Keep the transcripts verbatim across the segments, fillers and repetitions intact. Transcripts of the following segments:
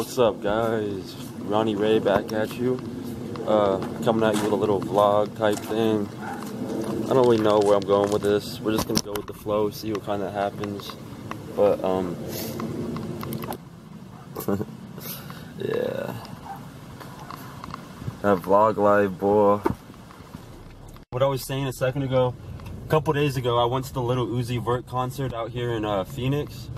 What's up, guys? Ronnie Ray back at you. Uh, coming at you with a little vlog type thing. I don't really know where I'm going with this. We're just gonna go with the flow, see what kind of happens. But um, yeah, that vlog life, boy. What I was saying a second ago, a couple days ago, I went to the Lil Uzi Vert concert out here in uh, Phoenix.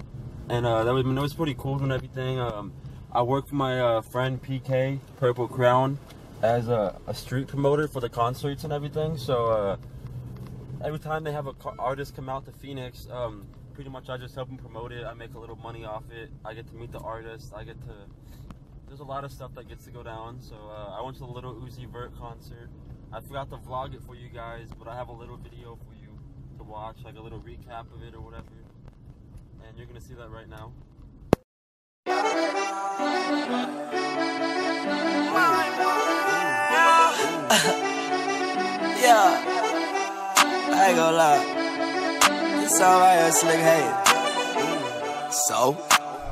And uh, that was, I mean, that was pretty cool and everything. Um, I work for my uh, friend P K, Purple Crown, as a, a street promoter for the concerts and everything. So uh, every time they have an artist come out to Phoenix, um, pretty much I just help them promote it. I make a little money off it. I get to meet the artist. I get to, there's a lot of stuff that gets to go down. So uh, I went to the Lil Uzi Vert concert. I forgot to vlog it for you guys, but I have a little video for you to watch, like a little recap of it or whatever. And you're gonna see that right now. Yeah, yeah. I ain't gonna lie. It's alright, it's like, hey. So,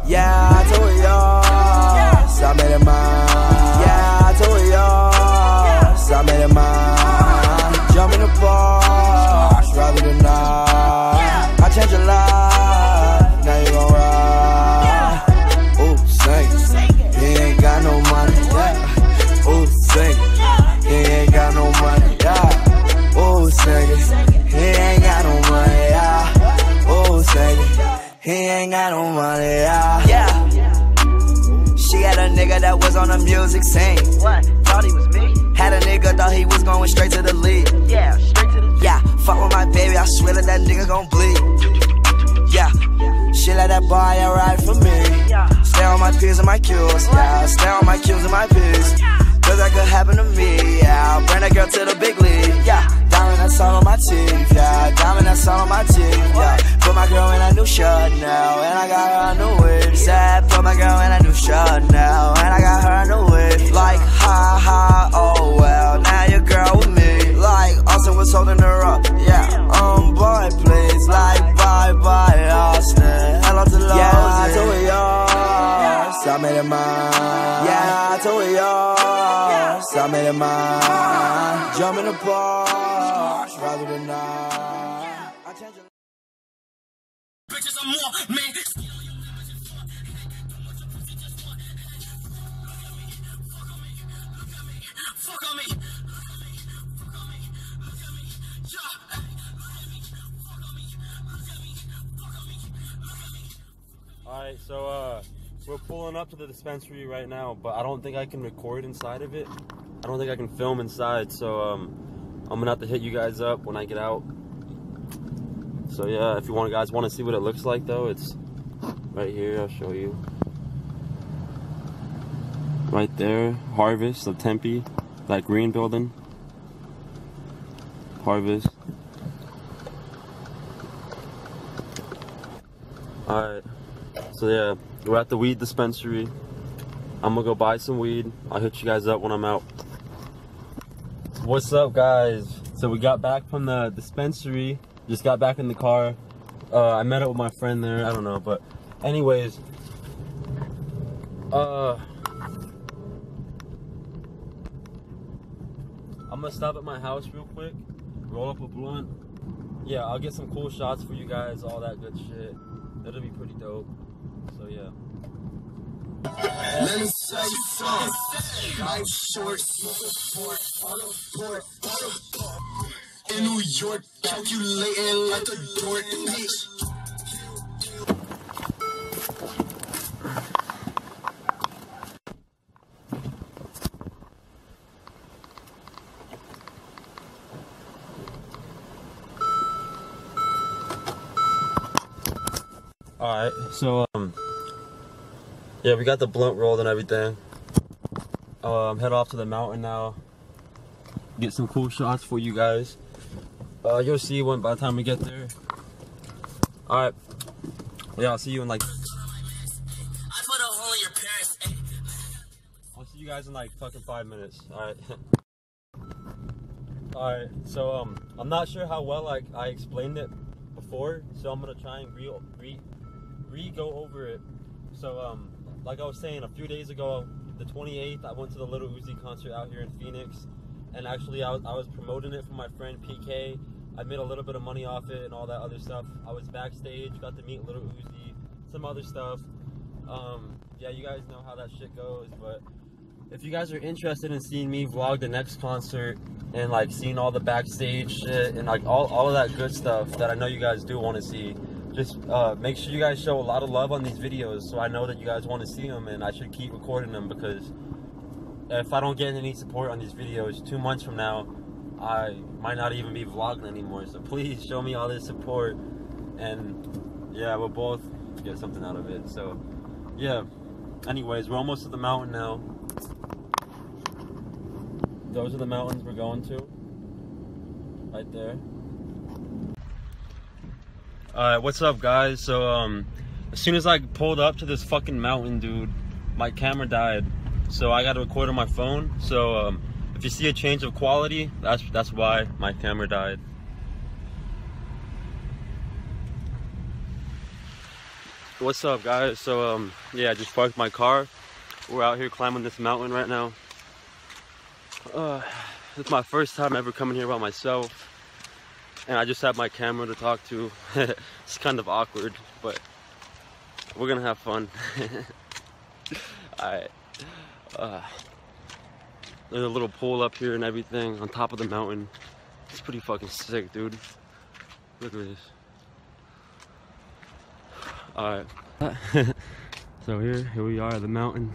yeah, I told y'all, so I made it mine. Yeah, I told y'all, so I made it mine. Jump in the bars, rather than not. I change your life. That was on the music scene. What? Thought he was me. Had a nigga thought he was going straight to the league. Yeah, straight to the league. Yeah, fuck with my baby, I swear that that nigga gon' bleed. Yeah, yeah. Shit like that boy, alright for me. Yeah. Stay on my P's and my Q's. Yeah, stay on my Q's and my P's. Yeah. Cause that could happen to me. Yeah, I'll bring that girl to the big league. Yeah, diamond that's all on my teeth. Yeah, diamond that's all on my teeth. Yeah, put my girl in a new shirt now, and I got her a new wig. Said, put my girl in a new shirt now, and I got her a new wig. Like, ha ha, oh well, now your girl with me. Like, Austin was holding her up. Yeah, um, boy, please. Like, bye bye, Austin. Hello to Lil Uzi. Yeah, I told y'all, so I made it mine. Yeah, I told y'all, so I made it mine. Jump in the Porsche, rather than not. I change your bitches are more me. Alright, so uh, we're pulling up to the dispensary right now, but I don't think I can record inside of it. I don't think I can film inside, so um, I'm gonna have to hit you guys up when I get out. So yeah, if you want, guys want to see what it looks like though, it's right here, I'll show you. Right there, Harvest of Tempe, that green building. Harvest. Alright. So yeah, we're at the weed dispensary. I'm gonna go buy some weed. I'll hit you guys up when I'm out. What's up, guys? So we got back from the dispensary. Just got back in the car. Uh, I met up with my friend there. I don't know, but anyways. Uh, I'm gonna stop at my house real quick. Roll up a blunt. Yeah, I'll get some cool shots for you guys. All that good shit. That'll be pretty dope. So yeah. Let me say something. Life short, support, auto port, auto port. In New York, calculating like a dork. Alright, so um yeah, we got the blunt rolled and everything. Um head off to the mountain now. Get some cool shots for you guys. Uh you'll see one by the time we get there. Alright. Yeah, I'll see you in like I put a hole in your parents. I'll see you guys in like fucking five minutes. Alright. Alright, so um I'm not sure how well I I explained it before, so I'm gonna try and re re re go over it. So um like I was saying, a few days ago, the twenty-eighth, I went to the Lil Uzi concert out here in Phoenix, and actually I was, I was promoting it for my friend P K. I made a little bit of money off it and all that other stuff. I was backstage, got to meet Lil Uzi, some other stuff. Um, yeah, you guys know how that shit goes, but if you guys are interested in seeing me vlog the next concert and like seeing all the backstage shit and like all, all of that good stuff that I know you guys do want to see, just uh, make sure you guys show a lot of love on these videos so I know that you guys want to see them, and I should keep recording them, because if I don't get any support on these videos, two months from now, I might not even be vlogging anymore. So please show me all this support, and yeah, we'll both get something out of it. So yeah, anyways, we're almost at the mountain now. Those are the mountains we're going to, right there. Alright, what's up, guys? So um, as soon as I pulled up to this fucking mountain, dude, my camera died. So I got to record on my phone. So um, if you see a change of quality, that's that's why my camera died. What's up, guys? So um, yeah, I just parked my car. We're out here climbing this mountain right now. Uh, it's my first time ever coming here by myself, and I just have my camera to talk to. It's kind of awkward, but we're gonna have fun. Alright. Uh, there's a little pool up here and everything on top of the mountain. It's pretty fucking sick, dude. Look at this. Alright. So here, here we are at the mountain.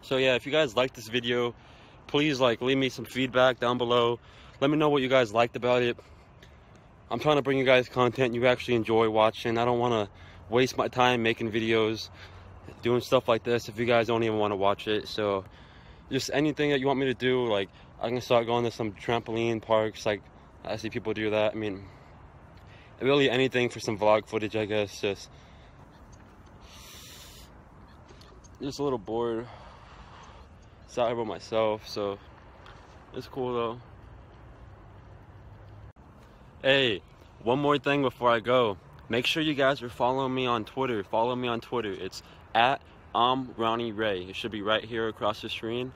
So yeah, if you guys like this video, please like leave me some feedback down below. Let me know what you guys liked about it. I'm trying to bring you guys content you actually enjoy watching. I don't want to waste my time making videos, doing stuff like this if you guys don't even want to watch it. So just anything that you want me to do, like I can start going to some trampoline parks, like I see people do that. I mean, really anything for some vlog footage, I guess. Just, just a little bored. Sorry about myself, so it's cool though. Hey, one more thing before I go. Make sure you guys are following me on Twitter. Follow me on Twitter. It's at imronnieray. It should be right here across the screen.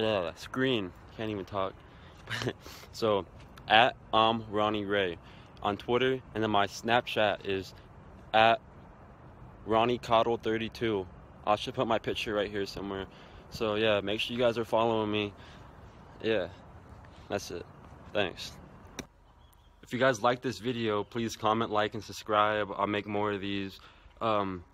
Uh, screen. Can't even talk. So at imronnieray on Twitter, and then my Snapchat is at Ronniecottle thirty-two. I should put my picture right here somewhere. So yeah, make sure you guys are following me. Yeah, that's it. Thanks. If you guys like this video, please comment, like, and subscribe. I'll make more of these. Um,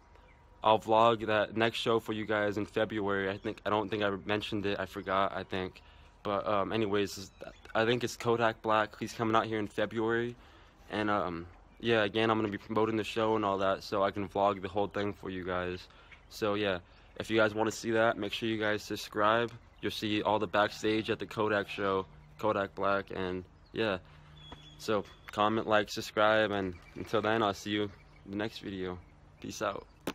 I'll vlog that next show for you guys in February. I think I don't think I mentioned it. I forgot, I think. But um, anyways, I think it's Kodak Black. He's coming out here in February. And um, yeah, again, I'm going to be promoting the show and all that, so I can vlog the whole thing for you guys. So yeah. If you guys want to see that, make sure you guys subscribe. You'll see all the backstage at the Kodak show, Kodak Black, and yeah. So comment, like, subscribe, and until then, I'll see you in the next video. Peace out.